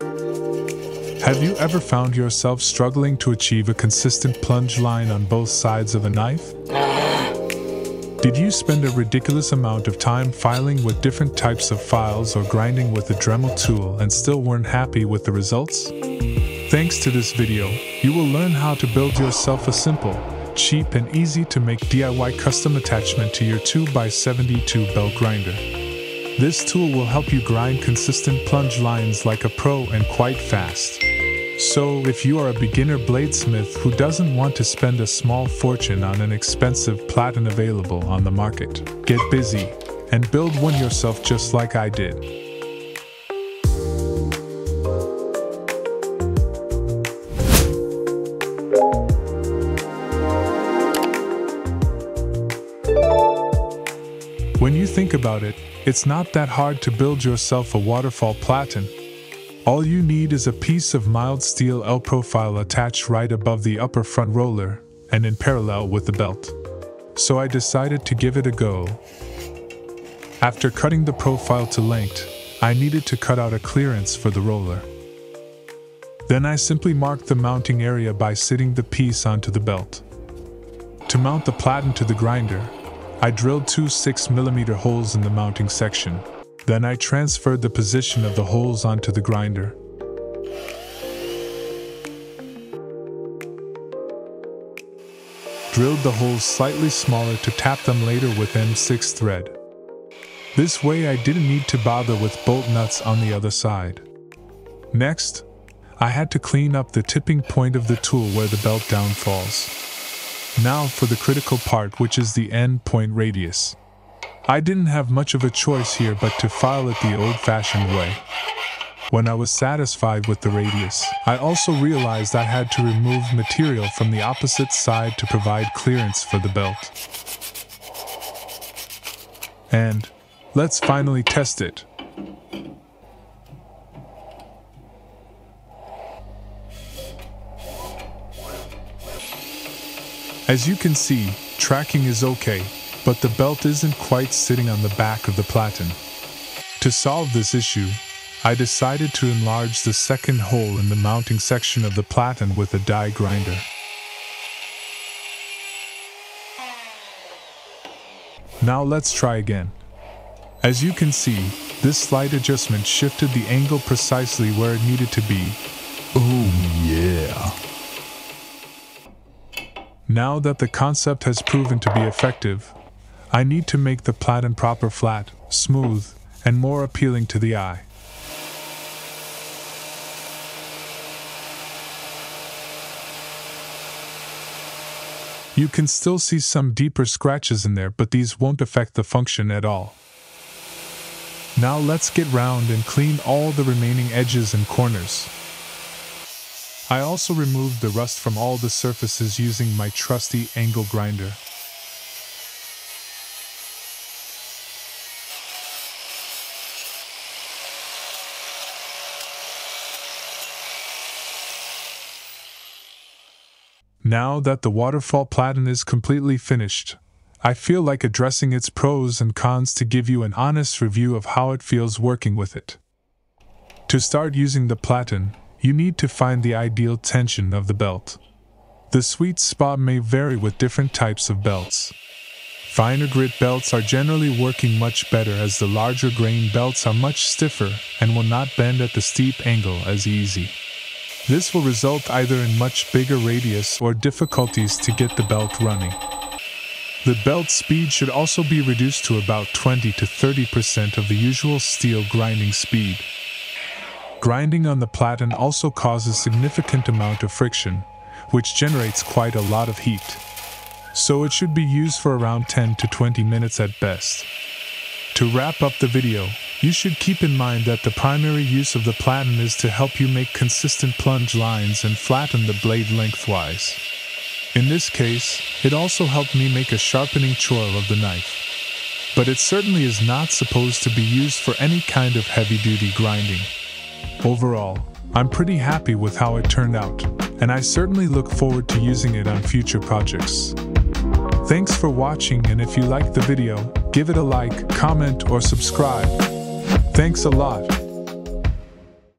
Have you ever found yourself struggling to achieve a consistent plunge line on both sides of a knife? Did you spend a ridiculous amount of time filing with different types of files or grinding with a Dremel tool and still weren't happy with the results? Thanks to this video, you will learn how to build yourself a simple, cheap and easy to make DIY custom attachment to your 2x72 belt grinder. This tool will help you grind consistent plunge lines like a pro and quite fast. So if you are a beginner bladesmith who doesn't want to spend a small fortune on an expensive platen available on the market, get busy and build one yourself just like I did. When you think about it, it's not that hard to build yourself a waterfall platen. All you need is a piece of mild steel L-profile attached right above the upper front roller and in parallel with the belt. So I decided to give it a go. After cutting the profile to length, I needed to cut out a clearance for the roller. Then I simply marked the mounting area by sitting the piece onto the belt. To mount the platen to the grinder, I drilled two 6mm holes in the mounting section. Then I transferred the position of the holes onto the grinder. Drilled the holes slightly smaller to tap them later with M6 thread. This way I didn't need to bother with bolt nuts on the other side. Next, I had to clean up the tipping point of the tool where the belt down falls. Now for the critical part, which is the end point radius. I didn't have much of a choice here but to file it the old-fashioned way. When I was satisfied with the radius, I also realized I had to remove material from the opposite side to provide clearance for the belt. And let's finally test it. As you can see, tracking is okay, but the belt isn't quite sitting on the back of the platen. To solve this issue, I decided to enlarge the second hole in the mounting section of the platen with a die grinder. Now let's try again. As you can see, this slight adjustment shifted the angle precisely where it needed to be. Oh yeah! Now that the concept has proven to be effective, I need to make the platen proper flat, smooth, and more appealing to the eye. You can still see some deeper scratches in there, but these won't affect the function at all. Now let's get round and clean all the remaining edges and corners. I also removed the rust from all the surfaces using my trusty angle grinder. Now that the waterfall platen is completely finished, I feel like addressing its pros and cons to give you an honest review of how it feels working with it. To start using the platen, you need to find the ideal tension of the belt. The sweet spot may vary with different types of belts. Finer grit belts are generally working much better as the larger grain belts are much stiffer and will not bend at the steep angle as easy. This will result either in much bigger radius or difficulties to get the belt running. The belt speed should also be reduced to about 20 to 30% of the usual steel grinding speed. Grinding on the platen also causes significant amount of friction, which generates quite a lot of heat. So it should be used for around 10 to 20 minutes at best. To wrap up the video, you should keep in mind that the primary use of the platen is to help you make consistent plunge lines and flatten the blade lengthwise. In this case, it also helped me make a sharpening choil of the knife. But it certainly is not supposed to be used for any kind of heavy-duty grinding. Overall, I'm pretty happy with how it turned out, and I certainly look forward to using it on future projects. Thanks for watching, and if you liked the video, give it a like, comment, or subscribe. Thanks a lot.